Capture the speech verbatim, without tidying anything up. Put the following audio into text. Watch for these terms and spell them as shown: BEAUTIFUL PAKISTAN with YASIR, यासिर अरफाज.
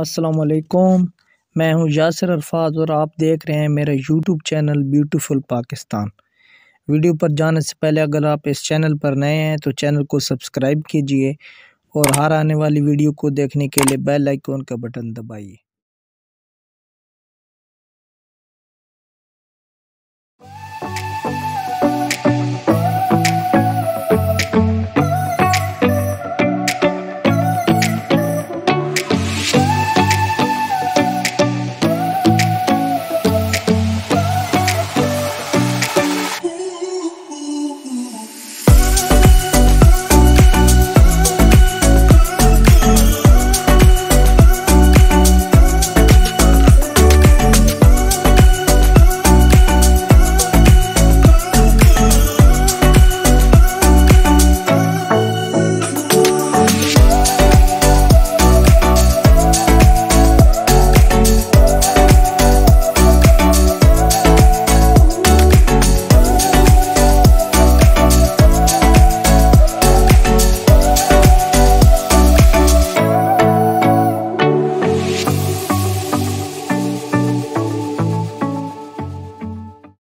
अस्सलामुअलैकुम, मैं हूं यासिर अरफाज और आप देख रहे हैं मेरा YouTube channel beautiful Pakistan. Video पर जाने से पहले अगर आप इस चैनल पर नए हैं तो चैनल को सब्सक्राइब कीजिए और हर आने वाली वीडियो को देखने के लिए बेल आइकॉन का बटन दबाइए।